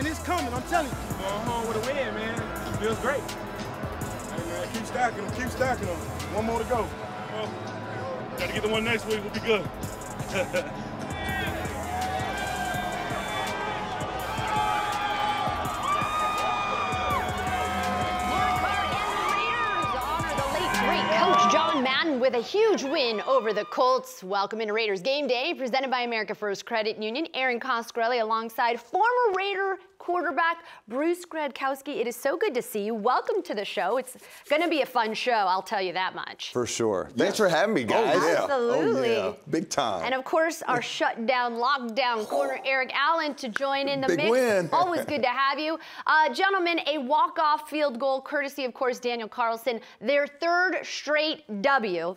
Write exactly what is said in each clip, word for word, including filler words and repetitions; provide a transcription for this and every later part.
and it's coming, I'm telling you. Going home with a win, man. It feels great. Hey, man, keep stacking them, keep stacking them. One more to go. Well, gotta get the one next week, we'll be good. John Madden with a huge win over the Colts. Welcome into Raiders Game Day, presented by America First Credit Union. Erin Coscarelli alongside former Raider quarterback Bruce Gradkowski. It is so good to see you. Welcome to the show. It's going to be a fun show, I'll tell you that much. For sure. Thanks yeah. for having me, guys. Oh, yeah. Absolutely. Oh, yeah. Big time. And of course, our shutdown, lockdown corner, Eric Allen, to join in the Big mix. Win. Always good to have you. Uh, gentlemen, a walk-off field goal, courtesy, of course, Daniel Carlson. Their third straight W.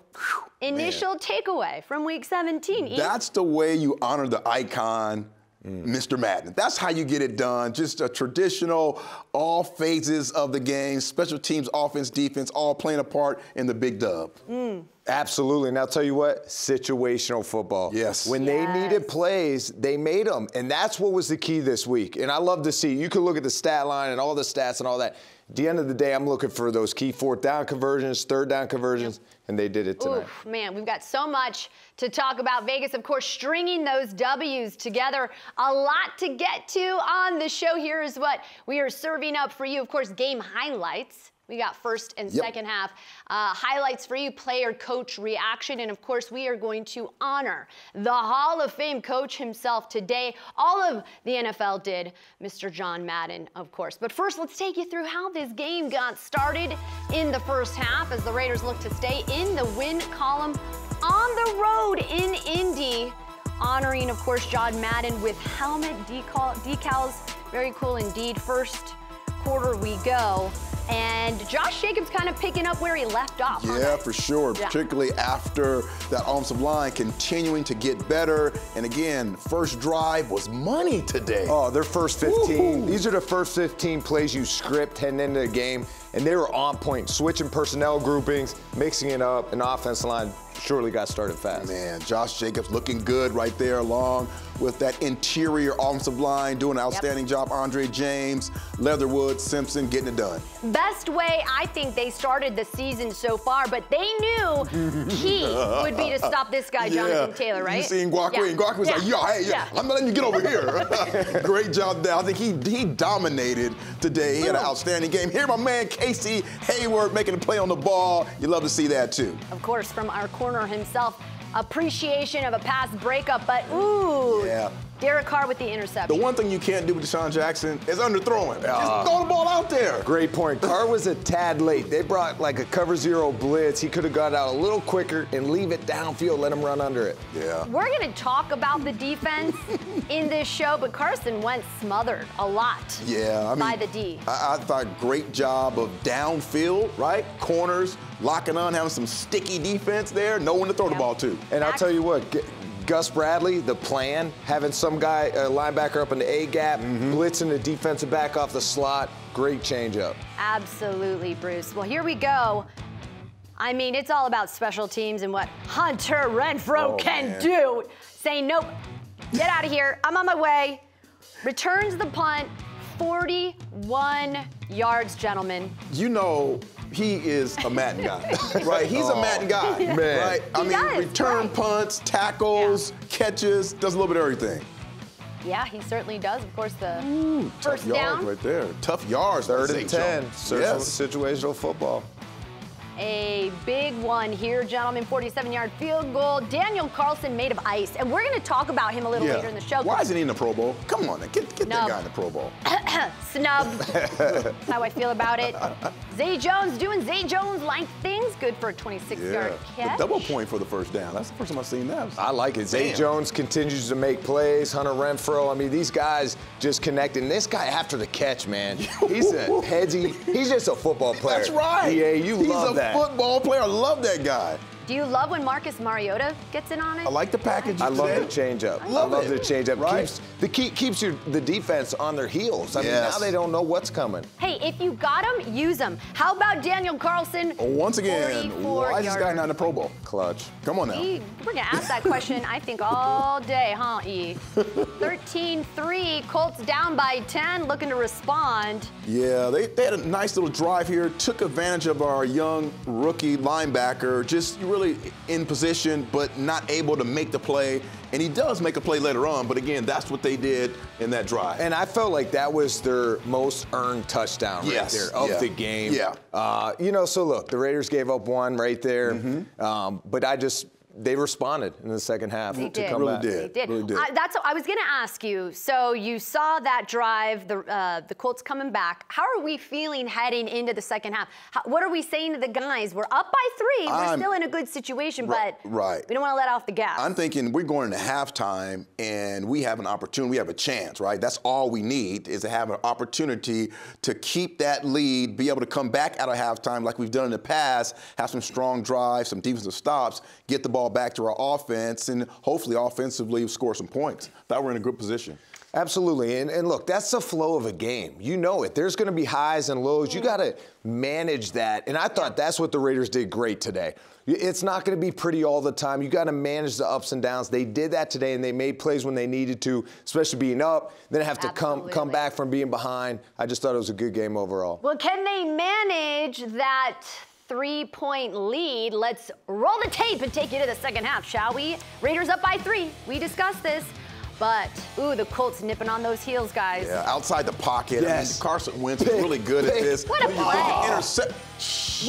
Initial Man. takeaway from week seventeen. That's the way you honor the icon, Mm. Mister Madden. That's how you get it done. Just a traditional, all phases of the game, special teams, offense, defense, all playing a part in the big dub. Mm. Absolutely. And I'll tell you what, situational football. Yes. When yes. they needed plays, they made them. And that's what was the key this week. And I love to see, you can look at the stat line and all the stats and all that. At the end of the day, I'm looking for those key fourth down conversions, third down conversions, and they did it tonight. Ooh, man, we've got so much to talk about. Vegas, of course, stringing those W's together. A lot to get to on the show. Here is what we are serving up for you. Of course, game highlights. We got first and yep. second half uh, highlights for you, player coach reaction, and of course we are going to honor the Hall of Fame coach himself today. All of the N F L did, Mister John Madden, of course. But first, let's take you through how this game got started in the first half as the Raiders look to stay in the win column on the road in Indy, honoring, of course, John Madden with helmet decal decals. Very cool indeed. First quarter we go. And Josh Jacobs kind of picking up where he left off. Yeah, for sure, yeah. particularly after that offensive line continuing to get better. And again, first drive was money today. Oh, their first fifteen. Ooh. These are the first fifteen plays you script heading into the game, and they were on point, switching personnel groupings, mixing it up, and offensive line surely got started fast. Man, Josh Jacobs looking good right there along with that interior offensive line, doing an outstanding yep. job. Andre James, Leatherwood, Simpson, getting it done. Best way I think they started the season so far, but they knew he would be to stop this guy, yeah. Jonathan Taylor, right? You seen Guacamole, yeah. and Guacamole's yeah. like, yo, hey, yeah. I'm not letting you get over here. Great job there. I think he, he dominated today. He had an outstanding game. Here, my man, Casey Hayward making a play on the ball. You love to see that, too. Of course, from our corner himself, appreciation of a pass breakup, but ooh, yeah. Derek Carr with the interception. The one thing you can't do with DeSean Jackson is underthrowing. Uh, Just throw the ball out there. Great point. Carr was a tad late. They brought like a cover zero blitz. He could have got out a little quicker and leave it downfield, let him run under it. Yeah. We're going to talk about the defense in this show, but Carson Wentz smothered a lot yeah, I mean, by the D. I, I thought great job of downfield, right? Corners, locking on, having some sticky defense there, no one to throw yeah. the ball to. And Max, I'll tell you what, get, Gus Bradley, the plan, having some guy, a linebacker up in the A-gap, mm-hmm. blitzing the defensive back off the slot, great changeup. Absolutely, Bruce. Well, here we go. I mean, it's all about special teams and what Hunter Renfrow oh, can man. do. Saying, nope, get out of here, I'm on my way. Returns the punt, forty-one yards, gentlemen. You know, he is a Madden guy, right? He's oh, a Madden guy, yeah. man. right? He I mean, does, return right. punts, tackles, yeah. catches, does a little bit of everything. Yeah, he certainly does. Of course, the Ooh, first tough down. Yards right there. Tough yards, third and ten. Yes. Situational football. A big one here, gentlemen. forty-seven yard field goal. Daniel Carlson made of ice, and we're going to talk about him a little yeah. later in the show. Why isn't he in the Pro Bowl? Come on, get, get that guy in the Pro Bowl. Snubbed. That's how I feel about it. Zay Jones doing Zay Jones-like things. Good for a twenty-six yard yeah. catch. The double point for the first down. That's the first time I've seen that. I like it. Zay Damn. Jones continues to make plays. Hunter Renfrow. I mean, these guys just connecting. This guy after the catch, man. He's a heady. He's just a football player. That's right. Yeah, you He's love that. Football player. I love that guy. Do you love when Marcus Mariota gets in on it? I like the package. I love the changeup. I love, I love the changeup. Right. Keeps the key, keeps your the defense on their heels. I yes. mean, now they don't know what's coming. Hey, if you got them, use them. How about Daniel Carlson? Once again, why is this guy not in the Pro Bowl? Clutch. Come on now. E, we're gonna ask that question, I think, all day, huh? E. thirteen three, Colts down by ten, looking to respond. Yeah, they, they had a nice little drive here. Took advantage of our young rookie linebacker. Just really in position, but not able to make the play. And he does make a play later on, but again, that's what they did in that drive. And I felt like that was their most earned touchdown yes. right there of yeah. the game. Yeah. Uh, you know, so look, the Raiders gave up one right there, mm-hmm. um, but I just, they responded in the second half they to did. come really back. Did. They did. Really did. I, that's what I was going to ask you. So you saw that drive, the uh, the Colts coming back. How are we feeling heading into the second half? How, what are we saying to the guys? We're up by three. We're I'm, still in a good situation, right, but right. we don't want to let off the gas. I'm thinking we're going into halftime, and we have an opportunity. We have a chance, right? That's all we need is to have an opportunity to keep that lead, be able to come back out of halftime like we've done in the past, have some strong drives, some defensive stops, get the ball back to our offense, and hopefully offensively score some points. Thought we're in a good position. Absolutely, and, and look, that's the flow of a game. You know it. There's going to be highs and lows. You got to manage that, and I thought that's what the Raiders did great today. It's not going to be pretty all the time. You got to manage the ups and downs. They did that today, and they made plays when they needed to, especially being up. Then have to Absolutely. come come back from being behind. I just thought it was a good game overall. Well, can they manage that three-point lead? Let's roll the tape and take you to the second half, shall we? Raiders up by three. We discussed this. But, ooh, the Colts nipping on those heels, guys. Yeah, outside the pocket. Yes. I mean, Carson Wentz is really good at this. What a play. Oh. Intercept.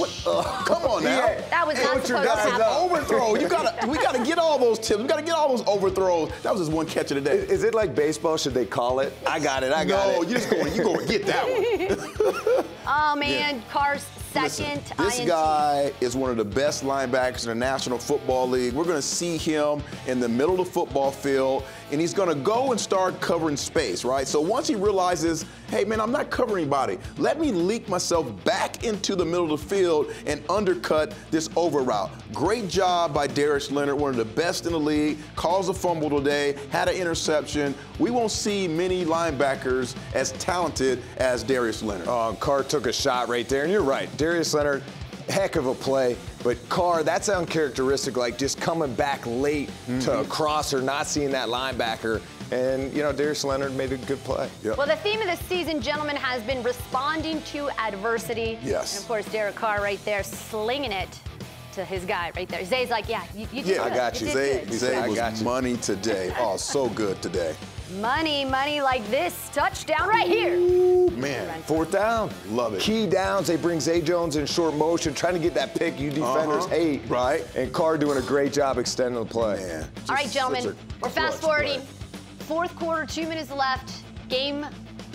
What? Uh, come on now. Yeah. That was not supposed to happen. That's an overthrow. You gotta, we got to get all those tips. We got to get all those overthrows. That was just one catch of the day. Is, is it like baseball? Should they call it? I got it. I got no, it. No, you're just going to get that one. Oh, man. Yeah. Carson, second. Listen, this I N T guy is one of the best linebackers in the National Football League. We're going to see him in the middle of the football field, and he's going to go and start covering space, right? So once he realizes, hey, man, I'm not covering anybody, let me leak myself back into the middle of the field and undercut this over route. Great job by Darius Leonard, one of the best in the league, caused a fumble today, had an interception. We won't see many linebackers as talented as Darius Leonard. Oh, Carr took a shot right there, and you're right. Darius Leonard, heck of a play. But Carr, that's uncharacteristic, like just coming back late mm-hmm. to a crosser, not seeing that linebacker. And, you know, Darius Leonard made a good play. Yep. Well, the theme of the season, gentlemen, has been responding to adversity. Yes. And, of course, Derek Carr right there slinging it to his guy right there. Zay's like, yeah, you, you did yeah, good. I got you. you Zay, Zay I was got you. money today. Oh, so good today. Money, money like this. Touchdown right here. Ooh, man, fourth down. Love it. Key downs. They bring Zay Jones in short motion, trying to get that pick you defenders uh-huh. hate. Right. And Carr doing a great job extending the play. Man, all right, gentlemen, we're fast forwarding. Play. Fourth quarter, two minutes left. Game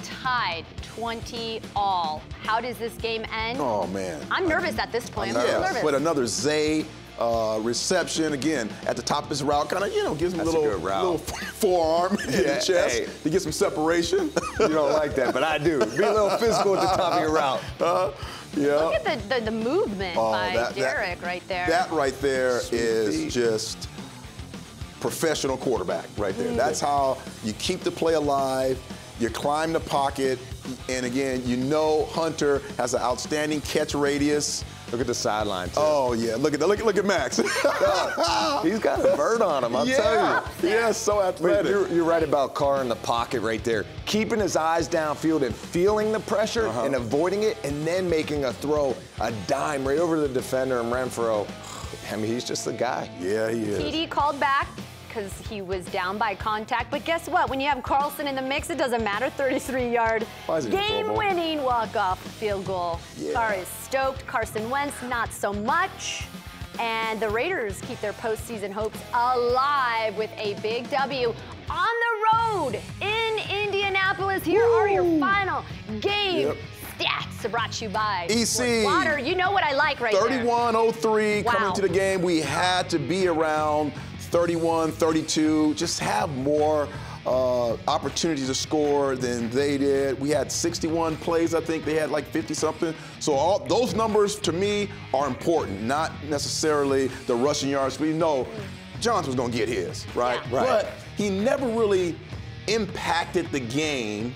tied, twenty all. How does this game end? Oh, man. I'm nervous I'm, at this point. I'm, I'm nervous. nervous. But another Zay Uh, reception, again, at the top of his route, kind of, you know, gives him a little, a little forearm in yeah, the chest hey. to get some separation. You don't like that, but I do. Be a little physical at the top of your route. Uh, yeah. Look at the, the, the movement oh, by that, Derek that, right there. That right there Sweet. is just professional quarterback right there. Mm. That's how you keep the play alive, you climb the pocket, and again, you know Hunter has an outstanding catch radius. Look at the sideline, too. Oh, yeah. Look at that. Look, look at Max. He's got a bird on him, I'm yeah. telling you. Yeah, so athletic. You're, you're right about Carr in the pocket right there. Keeping his eyes downfield and feeling the pressure uh-huh. and avoiding it, and then making a throw, a dime right over the defender and Renfrow. I mean, he's just the guy. Yeah, he is. T D called back because he was down by contact. But guess what? When you have Carlson in the mix, it doesn't matter. thirty-three yard game-winning walk-off field goal. Yeah. Carr is stoked. Carson Wentz, not so much. And the Raiders keep their postseason hopes alive with a big W on the road in Indianapolis. Here Woo. are your final game. Yep. Stats brought to you by E C Water. You know what I like right thirty-one oh three wow. coming to the game. We had to be around thirty-one, thirty-two, just have more uh, opportunities to score than they did. We had sixty-one plays, I think. They had like fifty-something. So all those numbers, to me, are important, not necessarily the rushing yards. We know Johnson was going to get his, right? Yeah. Right. But he never really impacted the game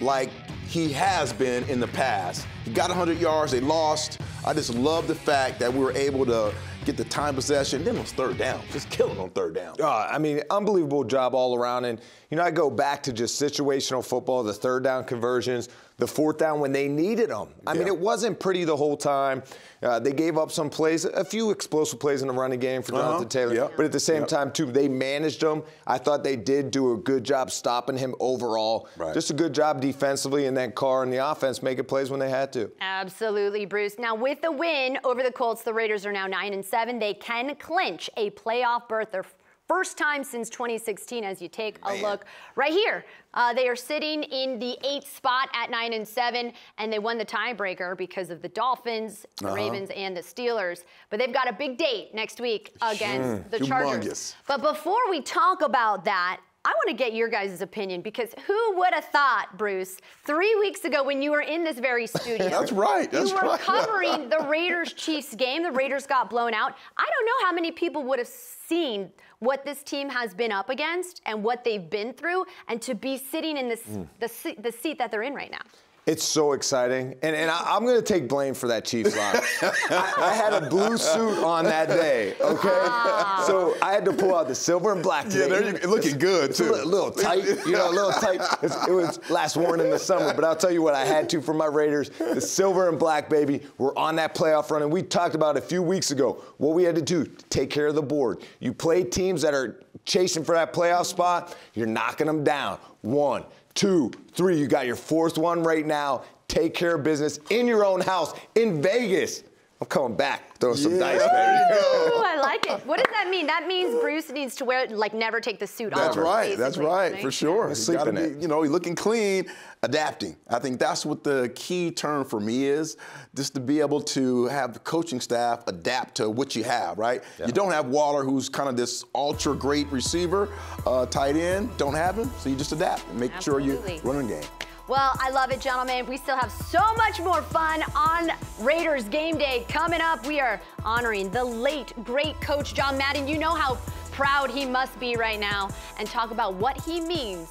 like he has been in the past. He got one hundred yards. They lost. I just love the fact that we were able to get the time possession. Then it was third down. Just killing on third down. Uh, I mean, unbelievable job all around. And, you know, I go back to just situational football, the third down conversions, the fourth down when they needed them. I yeah. mean, it wasn't pretty the whole time. Uh, they gave up some plays, a few explosive plays in the running game for Jonathan uh-huh. Taylor. Yep. But at the same yep. time, too, they managed them. I thought they did do a good job stopping him overall. Right. Just a good job defensively, and then Carr and the offense making plays when they had to. Absolutely, Bruce. Now, with the win over the Colts, the Raiders are now nine and seven. They can clinch a playoff berth. They're first time since twenty sixteen, as you take Man. a look right here. Uh, they are sitting in the eighth spot at nine and seven, and they won the tiebreaker because of the Dolphins, the uh-huh. Ravens, and the Steelers. But they've got a big date next week against mm, the Chargers. Humongous. But before we talk about that, I want to get your guys' opinion, because who would have thought, Bruce, three weeks ago when you were in this very studio. That's right. That's you were right. covering the Raiders-Chiefs game. The Raiders got blown out. I don't know how many people would have seen what this team has been up against and what they've been through, and to be sitting in this, mm. the, the seat that they're in right now. It's so exciting, and, and I, I'm going to take blame for that Chiefs line. I, I had a blue suit on that day, okay? Ah. So I had to pull out the silver and black today. Yeah, they're looking good, too. A little tight, you know, a little tight. It's, it was last worn in the summer, but I'll tell you what, I had to for my Raiders. The silver and black, baby, we're on that playoff run, and we talked about a few weeks ago what we had to do to take care of the board. You play teams that are chasing for that playoff spot, you're knocking them down. One, two, three. You got your fourth one right now. Take care of business in your own house in Vegas. I'm coming back. Throw some yeah. dice, baby. Ooh, I like it. What does that mean? That means Bruce needs to wear, like, never take the suit off. That's right. Basically. That's right, right, for sure. He's gotta be, you know, he's looking clean, adapting. I think that's what the key term for me is, just to be able to have the coaching staff adapt to what you have, right? Yeah. You don't have Waller, who's kind of this ultra great receiver, uh, tight end. Don't have him, so you just adapt and make Absolutely. sure you run the game. Well, I love it, gentlemen. We still have so much more fun on Raiders Game Day. Coming up, we are honoring the late, great coach John Madden. You know how proud he must be right now, and talk about what he means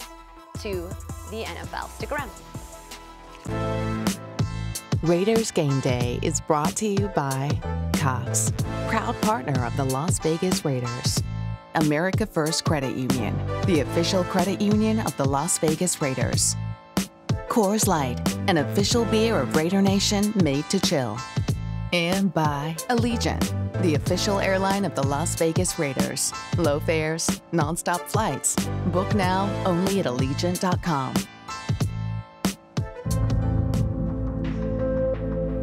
to the N F L. Stick around. Raiders Game Day is brought to you by Cox, proud partner of the Las Vegas Raiders. America First Credit Union, the official credit union of the Las Vegas Raiders. Coors Light, an official beer of Raider Nation, made to chill. And by Allegiant, the official airline of the Las Vegas Raiders. Low fares, nonstop flights. Book now only at Allegiant dot com.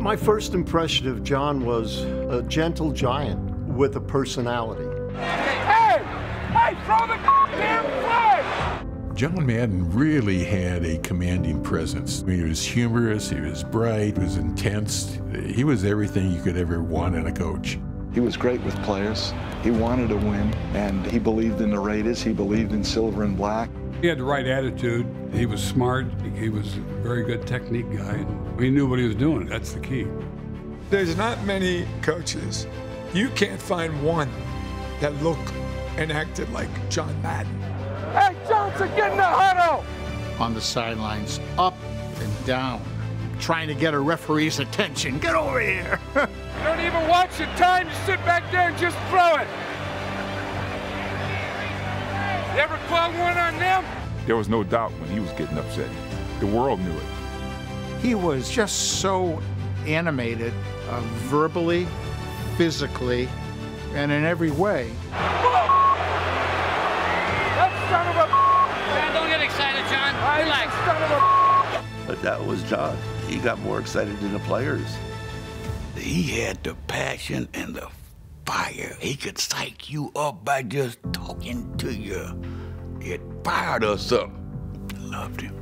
My first impression of John was a gentle giant with a personality. Hey! Hey, throw the damn flag! John Madden really had a commanding presence. I mean, he was humorous, he was bright, he was intense. He was everything you could ever want in a coach. He was great with players. He wanted to win, and he believed in the Raiders. He believed in silver and black. He had the right attitude. He was smart. He was a very good technique guy. He knew what he was doing. That's the key. There's not many coaches. You can't find one that looked and acted like John Madden. Hey, Johnson, get in the huddle! On the sidelines, up and down, trying to get a referee's attention. Get over here! You don't even watch the time. You sit back there and just throw it. You ever plug one on them? There was no doubt when he was getting upset. The world knew it. He was just so animated, uh, verbally, physically, and in every way. Whoa! Son of a John, don't get excited, John. Relax. Son of a but that was John. He got more excited than the players. He had the passion and the fire. He could psych you up by just talking to you. It fired us up. Loved him.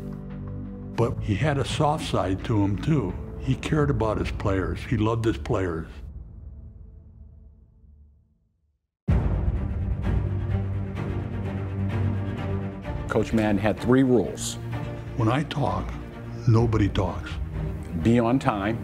But he had a soft side to him, too. He cared about his players. He loved his players. Coach Madden had three rules. When I talk, nobody talks. Be on time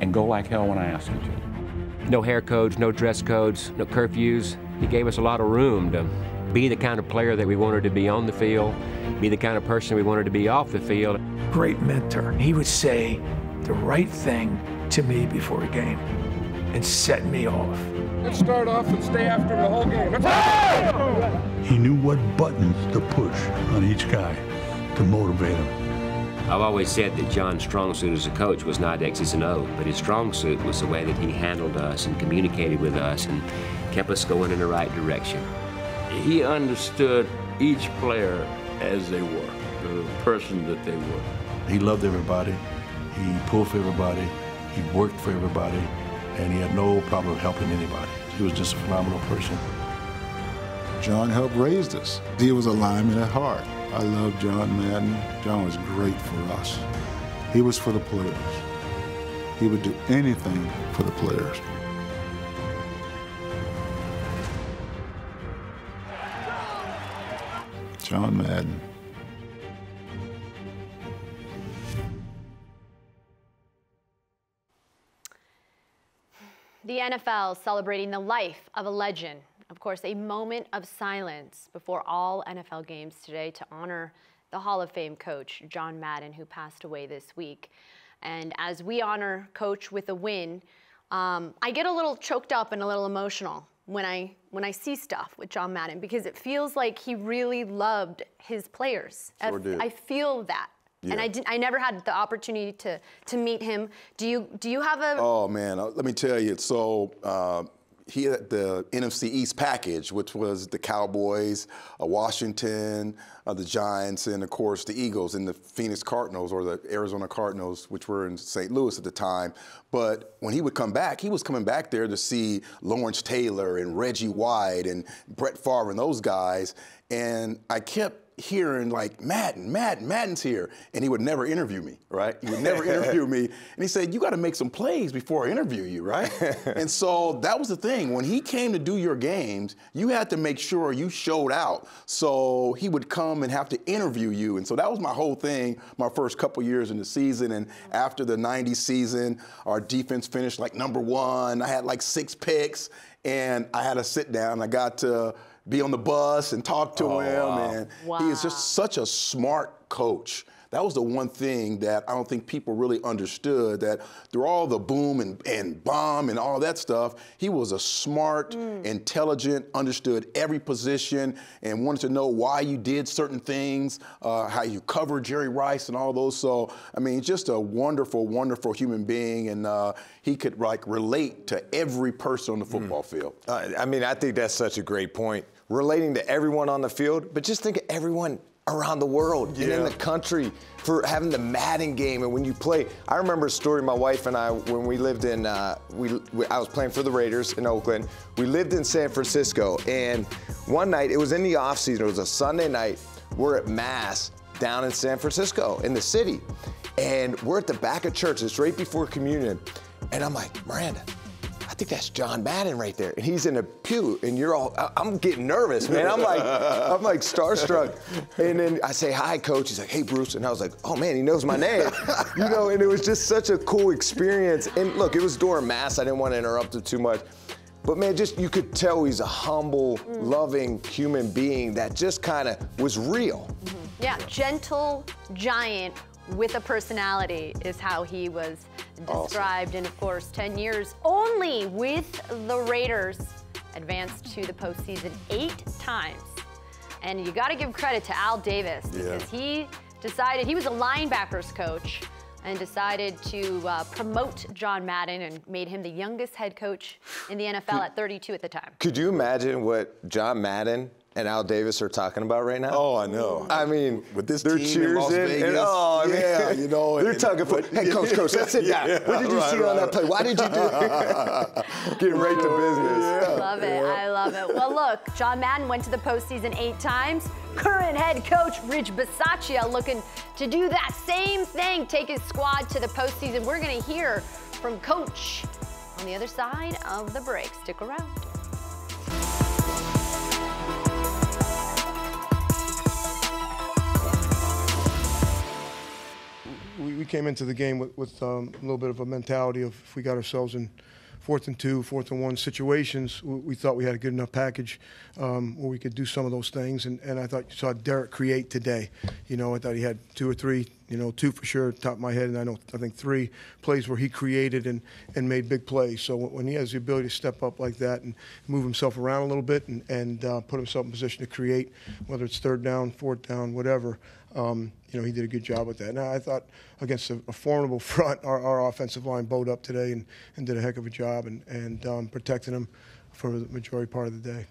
and go like hell when I ask you to. No hair codes, no dress codes, no curfews. He gave us a lot of room to be the kind of player that we wanted to be on the field, be the kind of person we wanted to be off the field. Great mentor. He would say the right thing to me before a game and set me off. Let's start off and stay after the whole game. Let's he knew what buttons to push on each guy to motivate him. I've always said that John's strong suit as a coach was not X's and O's, but his strong suit was the way that he handled us and communicated with us and kept us going in the right direction. He understood each player as they were, the person that they were. He loved everybody. He pulled for everybody. He worked for everybody. And he had no problem helping anybody. He was just a phenomenal person. John helped raise us. He was a lineman at heart. I love John Madden. John was great for us. He was for the players. He would do anything for the players. John Madden. The N F L celebrating the life of a legend. Of course, a moment of silence before all N F L games today to honor the Hall of Fame coach, John Madden, who passed away this week. And as we honor Coach with a win, um, I get a little choked up and a little emotional when I, when I see stuff with John Madden, because it feels like he really loved his players. Sure I, did. I feel that. Yeah. And I, did, I never had the opportunity to, to meet him. Do you, do you have a... Oh, man, let me tell you. So uh, he had the N F C East package, which was the Cowboys, uh, Washington, uh, the Giants, and, of course, the Eagles and the Phoenix Cardinals or the Arizona Cardinals, which were in Saint Louis at the time. But when he would come back, he was coming back there to see Lawrence Taylor and Reggie White and Brett Favre and those guys. And I kept hearing like, Madden, Madden, Madden's here. And he would never interview me, right? He would never interview me. And he said, you got to make some plays before I interview you, right? And so that was the thing. When he came to do your games, you had to make sure you showed out. So he would come and have to interview you. And so that was my whole thing, my first couple years in the season. And after the ninety season, our defense finished like number one. I had like six picks. And I had to sit down. I got to be on the bus and talk to oh, him. Wow. And wow. He is just such a smart coach. That was the one thing that I don't think people really understood, that through all the boom and, and bomb and all that stuff, he was a smart, mm. intelligent, understood every position and wanted to know why you did certain things, uh, how you covered Jerry Rice and all those. So, I mean, just a wonderful, wonderful human being. And uh, he could like relate to every person on the football mm. field. Uh, I mean, I think that's such a great point, relating to everyone on the field, but just think of everyone around the world yeah. and in the country for having the Madden game. And when you play, I remember a story my wife and I, when we lived in, uh, we, we I was playing for the Raiders in Oakland. We lived in San Francisco, and one night, it was in the off season, it was a Sunday night, we're at Mass down in San Francisco in the city. And we're at the back of church, it's right before communion. And I'm like, Miranda, I think that's John Madden right there. And he's in a pew, and you're all, I, I'm getting nervous, man. I'm like, I'm like starstruck. And then I say, hi, Coach. He's like, hey, Bruce. And I was like, oh, man, he knows my name. You know, and it was just such a cool experience. And look, it was during Mass. I didn't want to interrupt him too much. But, man, just you could tell he's a humble, mm. loving human being that just kind of was real. Mm-hmm. Yeah, gentle giant with a personality is how he was described. Awesome. And of course, ten years only with the Raiders, advanced to the postseason eight times. And you got to give credit to Al Davis, because yeah. he decided, he was a linebackers coach and decided to uh, promote John Madden and made him the youngest head coach in the N F L at thirty-two at the time. Could you imagine what John Madden and Al Davis are talking about right now? Oh, I know. I mean, with this their team in Las Vegas. And, oh, yeah, man. You know. They're and, talking for, hey, coach, coach, let's sit down. Yeah, what did you right, see right, on that play? Why did you do it? Getting right to business. Yeah. I love it. Yeah. I love it. Well, look, John Madden went to the postseason eight times. Current head coach Rich Bisaccia looking to do that same thing, take his squad to the postseason. We're going to hear from Coach on the other side of the break. Stick around. we came into the game with, with um, a little bit of a mentality of if we got ourselves in fourth and two, fourth and one situations, we, we thought we had a good enough package um, where we could do some of those things. And, and I thought you saw Derek create today. You know, I thought he had two or three, you know, two for sure, top of my head, and I know I think three plays where he created and, and made big plays. So when he has the ability to step up like that and move himself around a little bit and, and uh, put himself in position to create, whether it's third down, fourth down, whatever, um, you know, he did a good job with that. And I thought against a, a formidable front, our, our offensive line bowed up today and, and did a heck of a job and, and um, protecting him for the majority part of the day.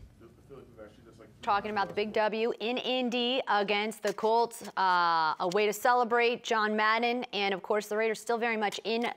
Talking about the big W in Indy against the Colts, uh, a way to celebrate John Madden, and of course the Raiders still very much in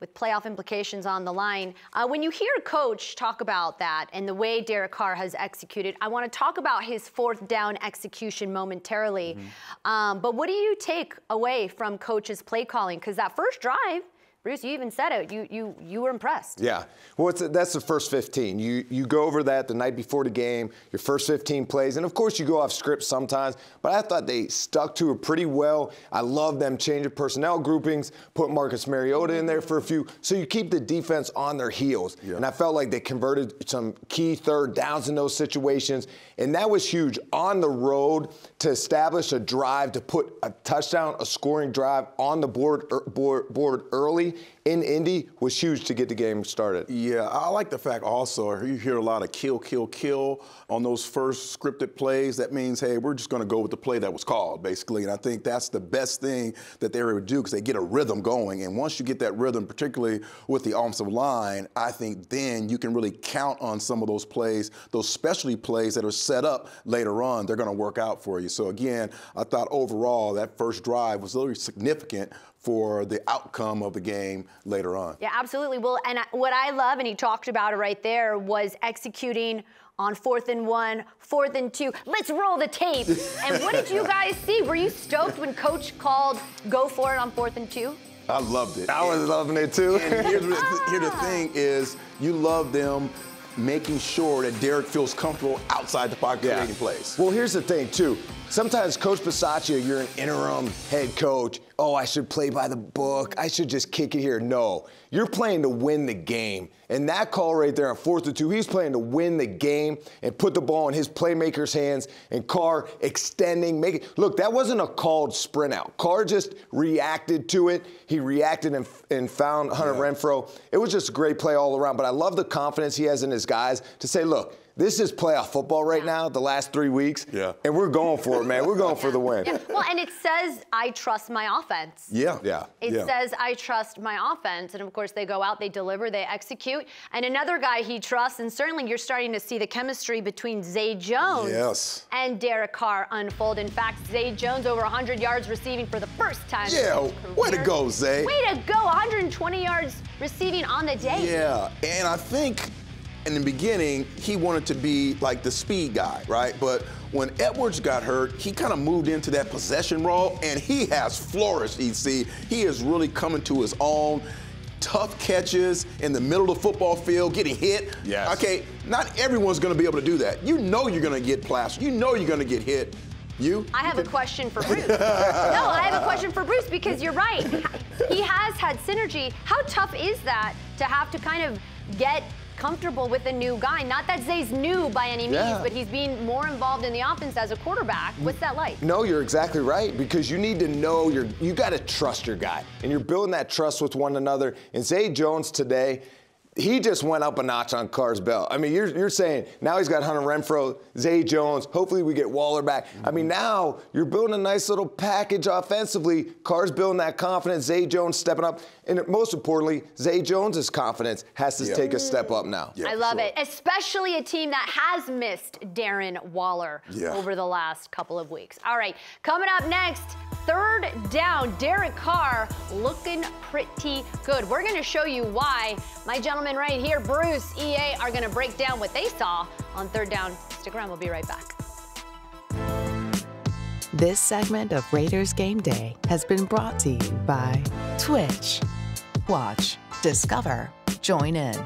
with playoff implications on the line. Uh, when you hear Coach talk about that and the way Derek Carr has executed, I want to talk about his fourth down execution momentarily. Mm-hmm. um, but what do you take away from Coach's play calling? Because that first drive, Bruce, you even said it. You you you were impressed. Yeah. Well, it's, that's the first fifteen. You you go over that the night before the game. Your first fifteen plays, and of course you go off script sometimes. But I thought they stuck to it pretty well. I love them changing personnel groupings. Put Marcus Mariota in there for a few, so you keep the defense on their heels. Yeah. And I felt like they converted some key third downs in those situations, and that was huge on the road to establish a drive to put a touchdown, a scoring drive on the board er, board board early. In Indy was huge to get the game started. Yeah, I like the fact also you hear a lot of kill, kill, kill on those first scripted plays. That means, hey, we're just going to go with the play that was called, basically. And I think that's the best thing that they're able to do because they get a rhythm going. And once you get that rhythm, particularly with the offensive line, I think then you can really count on some of those plays, those specialty plays that are set up later on. They're going to work out for you. So, again, I thought overall that first drive was really significant for the outcome of the game later on. Yeah, absolutely. Well, and I, what I love, and he talked about it right there, was executing on fourth and one, fourth and two. Let's roll the tape. And what did you guys see? Were you stoked when Coach called go for it on fourth and two? I loved it. I was and, loving it too. And here's ah. here the thing is, you love them making sure that Derek feels comfortable outside the pocket yeah. making plays. Well, here's the thing too. Sometimes Coach Bisaccia, you're an interim head coach. Oh, I should play by the book. I should just kick it here. No, you're playing to win the game. And that call right there on fourth and two, he's playing to win the game and put the ball in his playmaker's hands and Carr extending, making, look, that wasn't a called sprint out. Carr just reacted to it. He reacted and, and found Hunter yeah. Renfrow. It was just a great play all around, but I love the confidence he has in his guys to say, look, this is playoff football right now, the last three weeks. Yeah. And we're going for it, man. We're going for the win. Yeah. Well, and it says, I trust my offense. Yeah. yeah. It yeah. says, I trust my offense. And, of course, they go out, they deliver, they execute. And another guy he trusts, and certainly you're starting to see the chemistry between Zay Jones yes. and Derek Carr unfold. In fact, Zay Jones over one hundred yards receiving for the first time. Yeah, way to go, Zay. Way to go, one hundred twenty yards receiving on the day. Yeah, and I think in the beginning, he wanted to be like the speed guy, right? But when Edwards got hurt, he kind of moved into that possession role, and he has flourished, E C. He is really coming to his own. Tough catches in the middle of the football field, getting hit. Yes. Okay, not everyone's going to be able to do that. You know you're going to get plastered. You know you're going to get hit. You? I have a question for Bruce. No, I have a question for Bruce because you're right. He has had synergy. How tough is that to have to kind of get comfortable with a new guy? Not that Zay's new by any means, yeah. but he's being more involved in the offense as a quarterback. What's that like? No, you're exactly right, because you need to know your, you got to trust your guy, and you're building that trust with one another. And Zay Jones today, he just went up a notch on Carr's belt. I mean, you're, you're saying now he's got Hunter Renfrow, Zay Jones. Hopefully we get Waller back. Mm-hmm. I mean, now you're building a nice little package offensively. Carr's building that confidence. Zay Jones stepping up. And most importantly, Zay Jones' confidence has to yeah. take a step up now. Yeah, I love sure. it, especially a team that has missed Darren Waller yeah. over the last couple of weeks. All right, coming up next, third down, Derek Carr looking pretty good. We're going to show you why. My gentlemen right here, Bruce, E A, are going to break down what they saw on third down. Stick around. We'll be right back. This segment of Raiders Game Day has been brought to you by Twitch. Watch, discover, join in.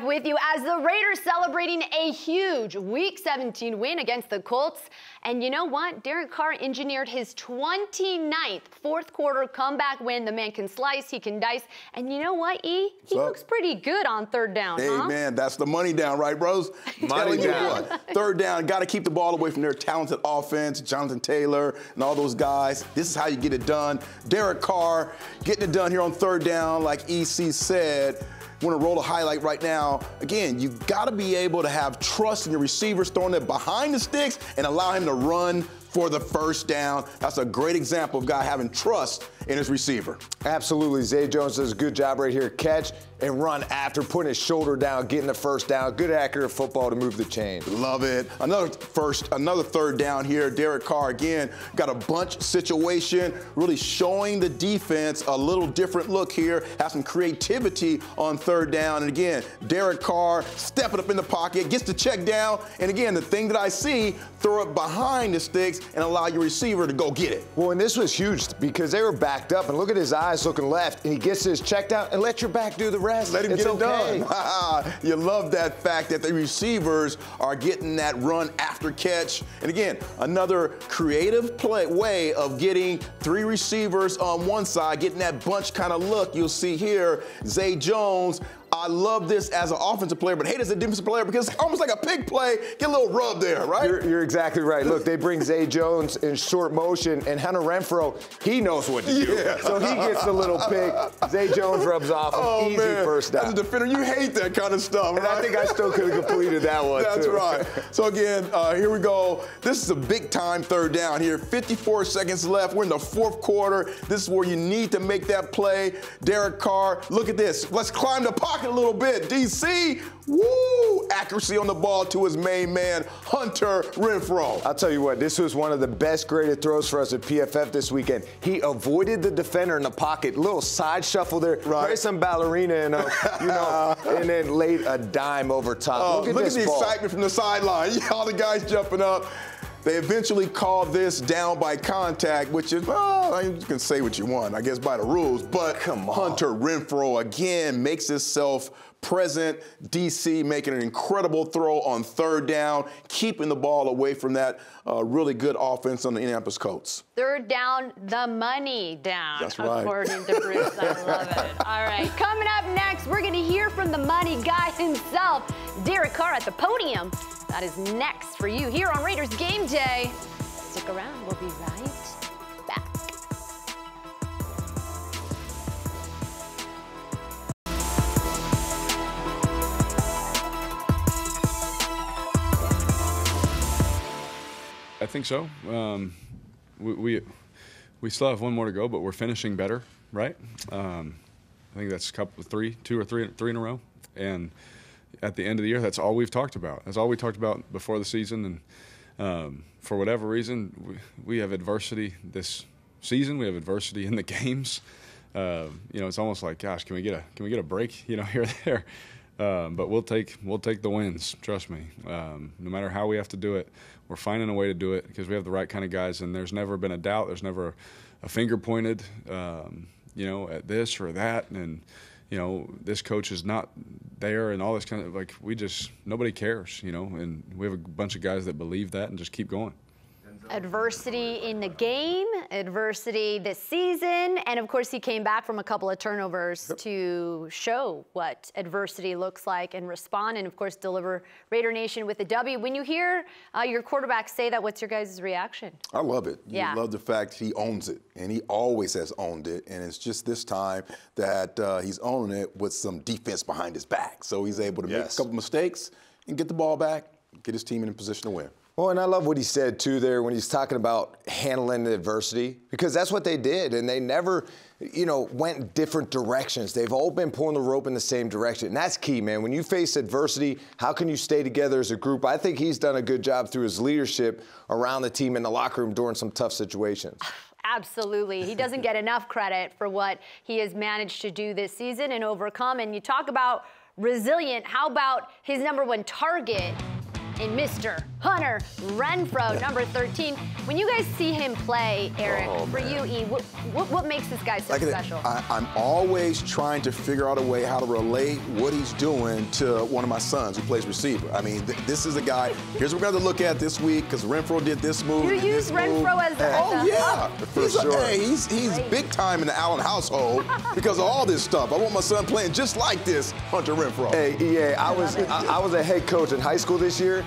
back with you as the Raiders celebrating a huge Week seventeen win against the Colts. And you know what? Derek Carr engineered his twenty-ninth fourth quarter comeback win. The man can slice, he can dice. And you know what, E? What's he up? Looks pretty good on third down, hey, huh? Man, that's the money down, right, bros? Money down. What, third down, got to keep the ball away from their talented offense, Jonathan Taylor and all those guys. This is how you get it done. Derek Carr getting it done here on third down, like E C said. Want to roll a highlight right now. Again, you've got to be able to have trust in your receivers, throwing it behind the sticks and allow him to run for the first down. That's a great example of guy having trust in his receiver. Absolutely. Zay Jones does a good job right here. Catch and run after, putting his shoulder down, getting the first down. Good accurate football to move the chain. Love it. Another first, another third down here. Derek Carr, again, got a bunch situation, really showing the defense a little different look here. Have some creativity on third down. And again, Derek Carr stepping up in the pocket, gets the check down. And again, the thing that I see, throw it behind the sticks and allow your receiver to go get it. Well, and this was huge because they were backed up. And look at his eyes looking left. And he gets his check down and let your back do the rest. Let him it's get it okay. done. You love that fact that the receivers are getting that run after catch. And again, another creative play way of getting three receivers on one side, getting that bunch kind of look you'll see here. Zay Jones, I love this as an offensive player, but hate as a defensive player because it's almost like a pick play. Get a little rub there, right? You're, you're exactly right. Look, they bring Zay Jones in short motion, and Hunter Renfrow, he knows what to do. Yeah. So he gets the little pick. Zay Jones rubs off an oh, easy man. first down. As a defender, you hate that kind of stuff, right? And I think I still could have completed that one, That's too. right. So, again, uh, here we go. This is a big-time third down here. fifty-four seconds left. We're in the fourth quarter. This is where you need to make that play. Derek Carr, look at this. Let's climb the pocket a little bit. D C, woo! Accuracy on the ball to his main man, Hunter Renfrow. I'll tell you what, this was one of the best graded throws for us at P F F this weekend. He avoided the defender in the pocket, little side shuffle there, right. Play some ballerina, and a, you know, and then laid a dime over top. Uh, look at, look this at the ball. Excitement from the sideline. All the guys jumping up. They eventually called this down by contact, which is, well, you can say what you want, I guess, by the rules. But Come on. Hunter Renfrow, again, makes himself present. D C making an incredible throw on third down, keeping the ball away from that uh, really good offense on the Indianapolis Colts. Third down, the money down. That's right. According to Bruce, I love it. All right, coming up next, we're going to hear from the money guy himself, Derek Carr at the podium. That is next for you here on Raiders Game Day. Stick around, we'll be right back. I think so. Um, we, we we still have one more to go, but we're finishing better, right? Um, I think that's a couple, three, two or three, three in a row, and at the end of the year, that's all we've talked about. That's all we talked about before the season. And um, for whatever reason, we, we have adversity this season. We have adversity in the games. Uh, you know, it's almost like, gosh, can we get a can we get a break? You know, here or there. Um, but we'll take we'll take the wins. Trust me. Um, no matter how we have to do it, we're finding a way to do it because we have the right kind of guys. And there's never been a doubt. There's never a finger pointed, um, you know, at this or that. And you know, this coach is not there and all this kind of, like, we just, nobody cares, you know, and we have a bunch of guys that believe that and just keep going. Adversity in the game, adversity this season, and of course he came back from a couple of turnovers yep. to show what adversity looks like and respond and of course deliver Raider Nation with a W. When you hear uh, your quarterback say that, what's your guys' reaction? I love it. You yeah. love the fact he owns it, and he always has owned it, and it's just this time that uh, he's owning it with some defense behind his back. So he's able to yes. make a couple mistakes and get the ball back, get his team in a position to win. Well, and I love what he said, too, there when he's talking about handling the adversity, because that's what they did, and they never, you know, went different directions. They've all been pulling the rope in the same direction, and that's key, man. When you face adversity, how can you stay together as a group? I think he's done a good job through his leadership around the team in the locker room during some tough situations. Absolutely. He doesn't get enough credit for what he has managed to do this season and overcome, and you talk about resilient. How about his number one target in Mister Hunter Renfrow, number thirteen. When you guys see him play, Eric, oh, for you, E, what, what, what makes this guy so like special? I, I'm always trying to figure out a way how to relate what he's doing to one of my sons who plays receiver. I mean, th this is a guy, here's what we're going to look at this week, because Renfrow did this move. You use Renfrow move. as the Oh, as a yeah. Hub. For he's sure. A, hey, he's he's right. big time in the Allen household because of all this stuff. I want my son playing just like this, Hunter Renfrow. Hey, E A, I, I, was, I, I was a head coach in high school this year.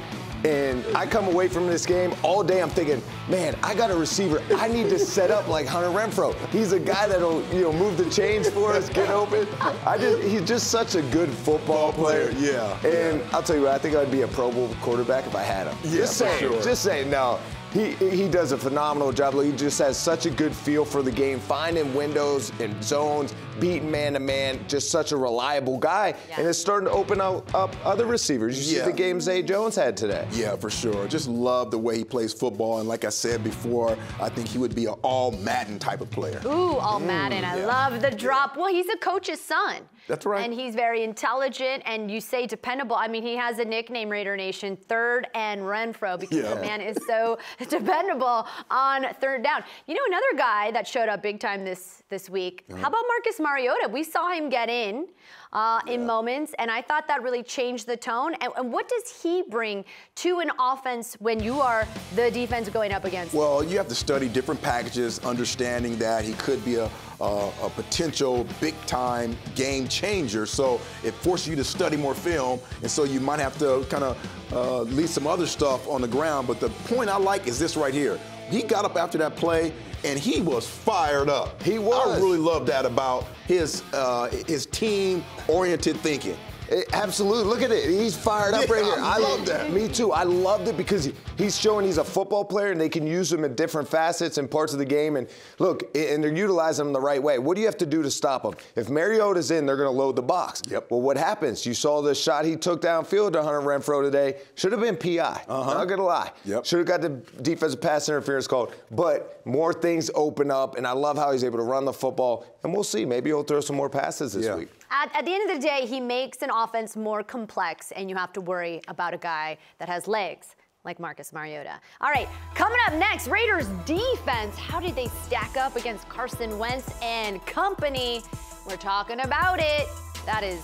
And I come away from this game all day, I'm thinking, man, I got a receiver. I need to set up like Hunter Renfrow. He's a guy that'll, you know, move the chains for us, get open. I just, he's just such a good football player. player. Yeah. And yeah. I'll tell you what, I think I'd be a Pro Bowl quarterback if I had him. Yeah, just saying, sure. just saying, no. He, he does a phenomenal job. He just has such a good feel for the game, finding windows and zones, beating man-to-man, just such a reliable guy. Yeah. And it's starting to open up, up other receivers. You yeah. see the game Zay Jones had today. Yeah, for sure. Just love the way he plays football. And like I said before, I think he would be an all-Madden type of player. Ooh, all-Madden. Mm, I yeah. love the drop. Well, he's a coach's son. That's right. And he's very intelligent, and you say dependable. I mean, he has a nickname, Raider Nation, Third and Renfrow, because yeah. the man is so dependable on third down. You know, another guy that showed up big time this, this week, mm-hmm. how about Marcus Mariota? We saw him get in uh, yeah. in moments, and I thought that really changed the tone. And, and what does he bring to an offense when you are the defense going up against? Well, you have to study different packages, understanding that he could be a Uh, a potential big-time game changer. So it forces you to study more film, and so you might have to kind of uh, leave some other stuff on the ground. But the point I like is this right here. He got up after that play, and he was fired up. He was. I really love that about his, uh, his team-oriented thinking. It, absolutely. Look at it. He's fired up yeah, right here. I, I love that. Me too. I loved it because he, he's showing he's a football player and they can use him in different facets and parts of the game. And look, and they're utilizing him the right way. What do you have to do to stop him? If Mariota's in, they're going to load the box. Yep. Well, what happens? You saw the shot he took downfield to Hunter Renfrow today. Should have been P I. Uh-huh. Not going to lie. Yep. Should have got the defensive pass interference called. But more things open up, and I love how he's able to run the football. And we'll see. Maybe he'll throw some more passes this yeah. week. At, at the end of the day, he makes an offense more complex, and you have to worry about a guy that has legs like Marcus Mariota. All right, coming up next, Raiders defense. How did they stack up against Carson Wentz and company? We're talking about it. That is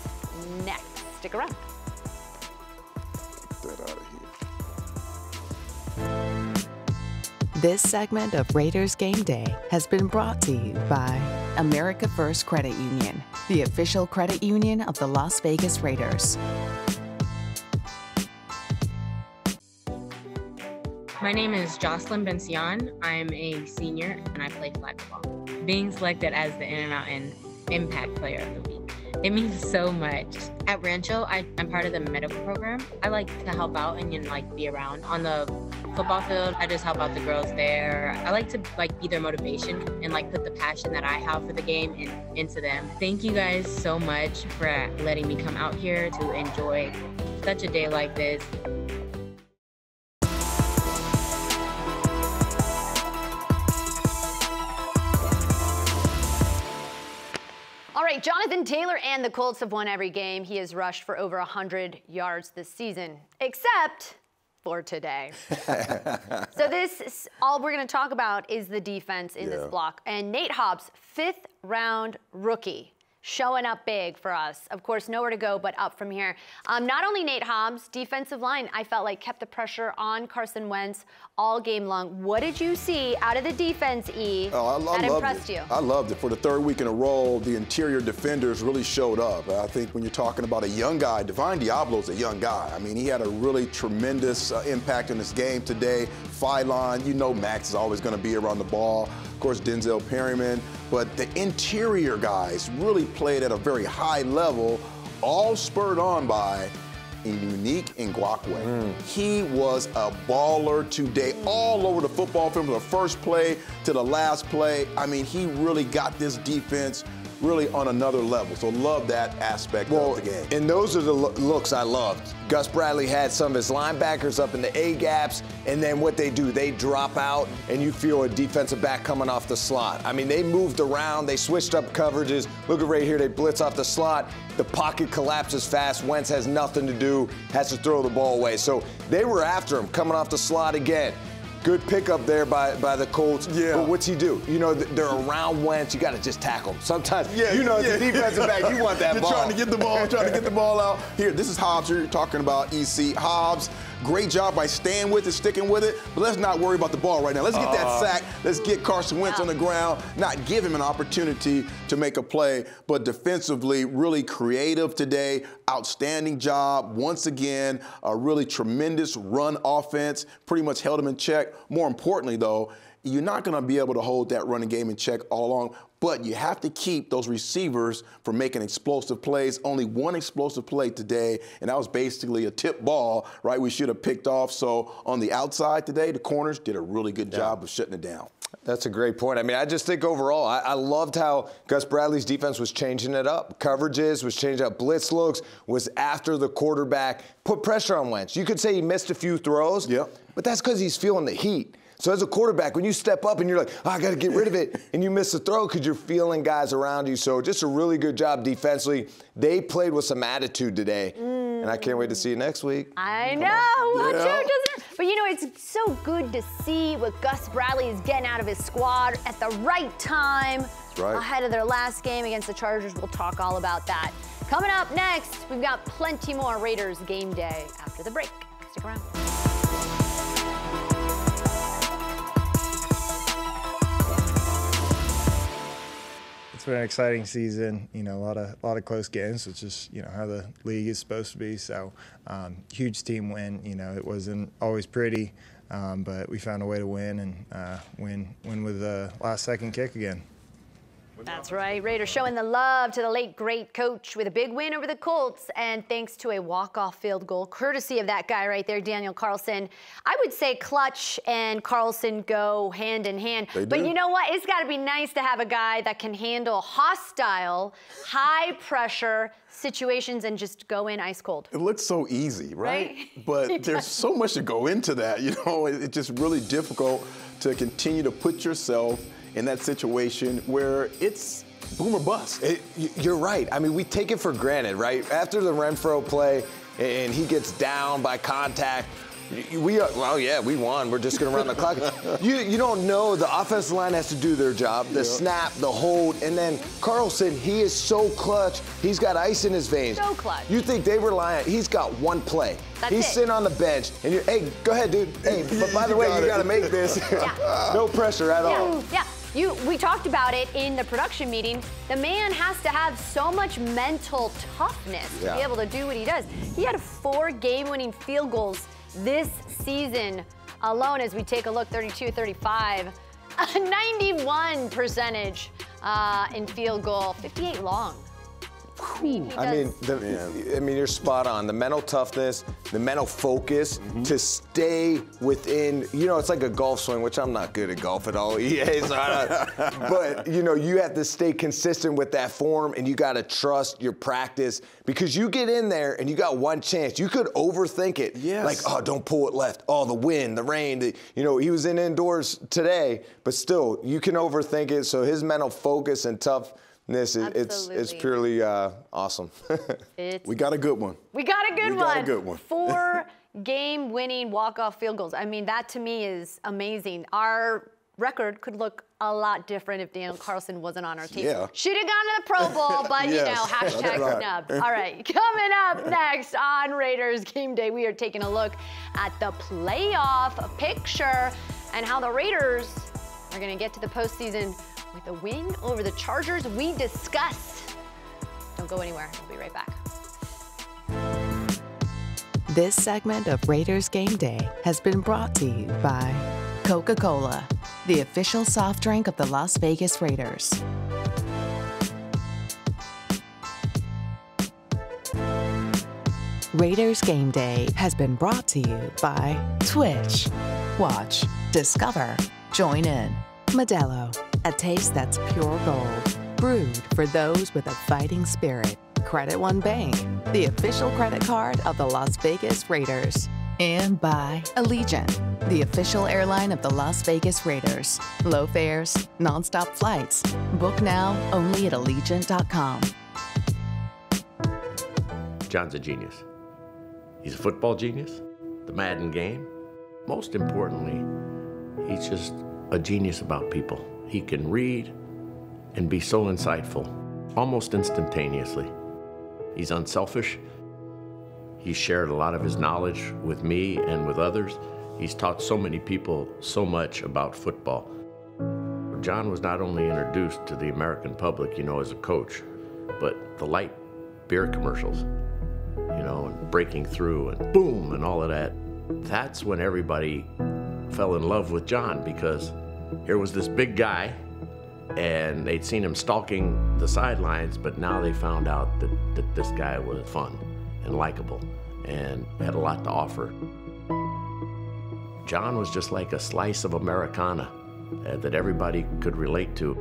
next. Stick around. Get that out of here. This segment of Raiders Game Day has been brought to you by America First Credit Union, the official credit union of the Las Vegas Raiders. My name is Jocelyn Bencian. I'm a senior and I play flag football. Being selected as the In and Out In Impact Player of the Week, it means so much. At Rancho, I, I'm part of the medical program. I like to help out and, and like be around on the football field. I just help out the girls there. I like to like be their motivation and like put the passion that I have for the game in, into them. Thank you guys so much for letting me come out here to enjoy such a day like this. All right, Jonathan Taylor and the Colts have won every game. He has rushed for over one hundred yards this season, except for today. So this, all we're going to talk about is the defense in yeah. this block. And Nate Hobbs, fifth round rookie, showing up big for us. Of course, nowhere to go but up from here. Um, not only Nate Hobbs, defensive line, I felt like kept the pressure on Carson Wentz all game long. What did you see out of the defense, E, oh, I, I that impressed it. you? I loved it. For the third week in a row, the interior defenders really showed up. I think when you're talking about a young guy, Divine Diablo's a young guy. I mean, he had a really tremendous uh, impact in this game today. Phylon, you know Max is always going to be around the ball. Of course, Denzel Perryman. But the interior guys really played at a very high level, all spurred on by Unique Ngakwe. Mm. He was a baller today, all over the football field from the first play to the last play. I mean, he really got this defense really on another level. So love that aspect well, of the game. And those are the looks I loved. Gus Bradley had some of his linebackers up in the A-gaps, and then what they do, they drop out, and you feel a defensive back coming off the slot. I mean, they moved around, they switched up coverages. Look at right here, they blitz off the slot. The pocket collapses fast. Wentz has nothing to do, has to throw the ball away. So they were after him, coming off the slot again. Good pickup there by, by the Colts. Yeah. But what's he do? You know, they're around Wentz. You got to just tackle him. Sometimes, yeah, you know, yeah. as a defensive back, you want that You're ball. You're trying to get the ball, trying to get the ball out. Here, this is Hobbs. You're talking about E C. Hobbs, great job by staying with it, sticking with it. But let's not worry about the ball right now. Let's get uh, that sack. Let's get Carson Wentz on the ground, not give him an opportunity to make a play. But defensively, really creative today. Outstanding job. Once again, a really tremendous run offense. Pretty much held him in check. More importantly, though, you're not going to be able to hold that running game in check all along, but you have to keep those receivers from making explosive plays. Only one explosive play today, and that was basically a tip ball, right? We should have picked off. So on the outside today, the corners did a really good yeah. job of shutting it down. That's a great point. I mean, I just think overall, I, I loved how Gus Bradley's defense was changing it up. Coverages, was changing up blitz looks, was after the quarterback, put pressure on Wentz. You could say he missed a few throws, yep. but that's because he's feeling the heat. So as a quarterback, when you step up and you're like, oh, I got to get rid of it, and you miss the throw because you're feeling guys around you. So just a really good job defensively. They played with some attitude today, mm. and I can't wait to see you next week. I know. Watch out, doesn't it? But, you know, it's so good to see what Gus Bradley is getting out of his squad at the right time. Right. Ahead of their last game against the Chargers. We'll talk all about that. Coming up next, we've got plenty more Raiders game day after the break. Stick around. It's been an exciting season, you know, a lot of a lot of close games, which is, you know, how the league is supposed to be. So um, huge team win. You know, it wasn't always pretty, um, but we found a way to win and uh, win win with the last second kick again. That's right. Raiders showing the love to the late great coach with a big win over the Colts, and thanks to a walk-off field goal, courtesy of that guy right there, Daniel Carlson. I would say Clutch and Carlson go hand in hand. They do. But you know what? It's got to be nice to have a guy that can handle hostile, high-pressure situations and just go in ice cold. It looks so easy, right? right? But there's so much to go into that. You know, it's just really difficult to continue to put yourself in that situation where it's boom or bust. It, you're right. I mean, we take it for granted, right? After the Renfrow play and he gets down by contact, we are, well, yeah, we won. We're just going to run the clock. You, you don't know. The offensive line has to do their job, the yeah. snap, the hold, and then Carlson, he is so clutch. He's got ice in his veins. So clutch. You think they rely on, he's got one play. That's he's it. sitting on the bench, and you're, hey, go ahead, dude. Hey, but by the way, you got to make this. Yeah. No pressure at yeah. all. Yeah. You, we talked about it in the production meeting. The man has to have so much mental toughness yeah. to be able to do what he does. He had four game-winning field goals this season alone, as we take a look, thirty-two, thirty-five, a ninety-one percentage uh, in field goal, fifty-eight long. I mean, I mean, the, I mean, you're spot on. The mental toughness, the mental focus mm-hmm. to stay within, you know, it's like a golf swing, which I'm not good at golf at all. Yeah, not, but, you know, you have to stay consistent with that form, and you got to trust your practice because you get in there and you got one chance. You could overthink it. Yes. Like, oh, don't pull it left. Oh, the wind, the rain. The, you know, he was in indoors today, but still, you can overthink it. So his mental focus and tough. This is, it's, it's purely uh, awesome. It's, we got a good one. We got a good we got one. A good one. Four game-winning walk-off field goals. I mean, that to me is amazing. Our record could look a lot different if Daniel Carlson wasn't on our team. Yeah. Should have gone to the Pro Bowl, but, yes. you know, hashtag right. snubbed. All right, coming up next on Raiders Game Day, we are taking a look at the playoff picture and how the Raiders are going to get to the postseason with a win over the Chargers we discussed. Don't go anywhere. We'll be right back. This segment of Raiders Game Day has been brought to you by Coca-Cola, the official soft drink of the Las Vegas Raiders. Raiders Game Day has been brought to you by Twitch. Watch, discover, join in. Modelo, a taste that's pure gold. Brewed for those with a fighting spirit. Credit One Bank, the official credit card of the Las Vegas Raiders. And by Allegiant, the official airline of the Las Vegas Raiders. Low fares, nonstop flights. Book now only at Allegiant dot com. John's a genius. He's a football genius, the Madden game. Most importantly, he's just a genius about people. He can read and be so insightful, almost instantaneously. He's unselfish. He's shared a lot of his knowledge with me and with others. He's taught so many people so much about football. John was not only introduced to the American public, you know, as a coach, but the light beer commercials, you know, and breaking through and boom and all of that. That's when everybody fell in love with John, because here was this big guy and they'd seen him stalking the sidelines, but now they found out that, that this guy was fun and likable and had a lot to offer. John was just like a slice of Americana uh, that everybody could relate to.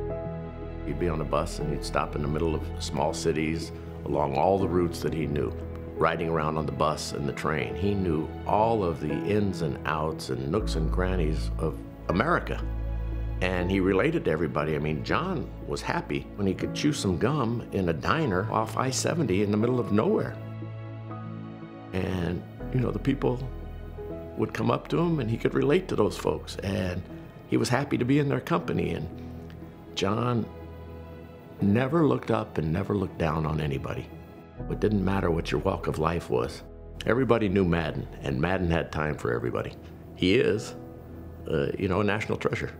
You'd be on a bus and you'd stop in the middle of small cities along all the routes that he knew, riding around on the bus and the train. He knew all of the ins and outs and nooks and crannies of America. And he related to everybody. I mean, John was happy when he could chew some gum in a diner off I seventy in the middle of nowhere. And, you know, the people would come up to him and he could relate to those folks. And he was happy to be in their company. And John never looked up and never looked down on anybody. It didn't matter what your walk of life was. Everybody knew Madden, and Madden had time for everybody. He is, uh, you know, a national treasure.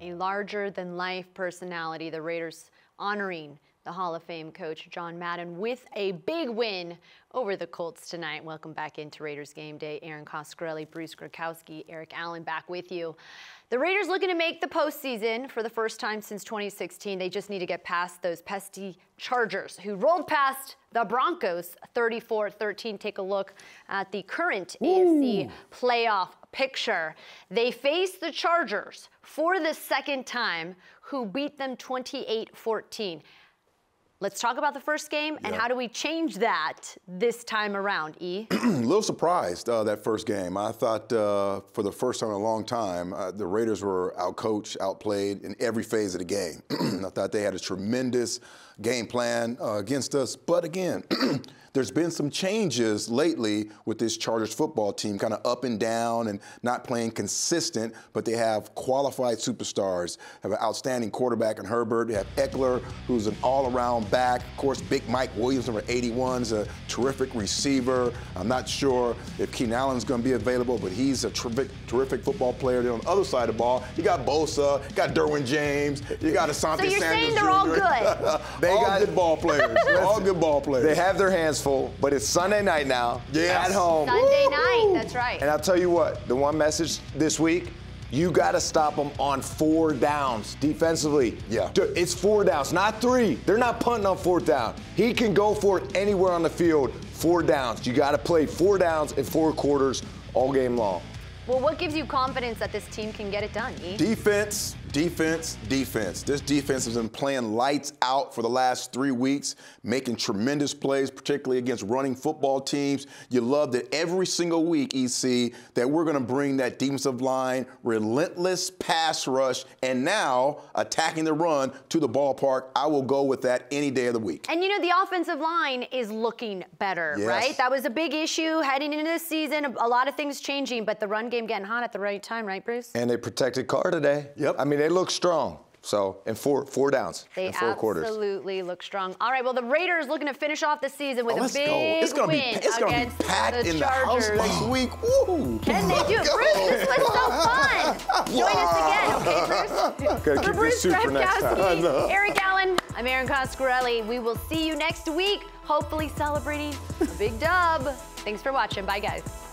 A larger-than-life personality, the Raiders honoring the Hall of Fame coach John Madden with a big win over the Colts tonight. Welcome back into Raiders Game Day. Erin Coscarelli, Bruce Gradkowski, Eric Allen back with you. The Raiders looking to make the postseason for the first time since twenty sixteen. They just need to get past those pesky Chargers, who rolled past the Broncos thirty-four thirteen. Take a look at the current Ooh. A F C playoff picture. They face the Chargers for the second time, who beat them twenty-eight fourteen. Let's talk about the first game, and yep. how do we change that this time around, E? A little surprised, uh, that first game. I thought uh, for the first time in a long time, uh, the Raiders were outcoached, outplayed in every phase of the game. I thought they had a tremendous game plan uh, against us. But again, there's been some changes lately with this Chargers football team, kind of up and down and not playing consistent, but they have qualified superstars, have an outstanding quarterback in Herbert. They have Eckler, who's an all-around back. Of course, Big Mike Williams, number eighty-one, is a terrific receiver. I'm not sure if Keenan Allen's going to be available, but he's a terrific, terrific football player. Then on the other side of the ball, you got Bosa, you got Derwin James, you got Asante Sanders. So you're Sanders saying they're Junior all good? They all got good ball players. All good ball players. They have their hands full. But it's Sunday night now, yes. at home. Sunday night, that's right. And I'll tell you what, the one message this week, you got to stop them on four downs defensively. Yeah. It's four downs, not three. They're not punting on fourth down. He can go for it anywhere on the field, four downs. You got to play four downs and four quarters all game long. Well, what gives you confidence that this team can get it done, E? Defense, defense, defense. This defense has been playing lights out for the last three weeks, making tremendous plays, particularly against running football teams. You love that every single week, E C, that we're going to bring that defensive line, relentless pass rush, and now attacking the run to the ballpark. I will go with that any day of the week. And, you know, the offensive line is looking better, yes. right? That was a big issue heading into the season. A lot of things changing, but the run game getting hot at the right time, right, Bruce? And they protected Carr today. Yep. I mean, they look strong. So, and four four downs in four quarters. They absolutely look strong. All right, well, the Raiders looking to finish off the season with oh, a big go. It's gonna win be, it's gonna against be packed the in Chargers. The house next week. Woo. Can they do it? Bruce, this was so fun. Join us again, okay, Bruce? For Bruce Gradkowski, Eric Allen, I'm Erin Coscarelli. We will see you next week, hopefully celebrating a big dub. Thanks for watching. Bye, guys.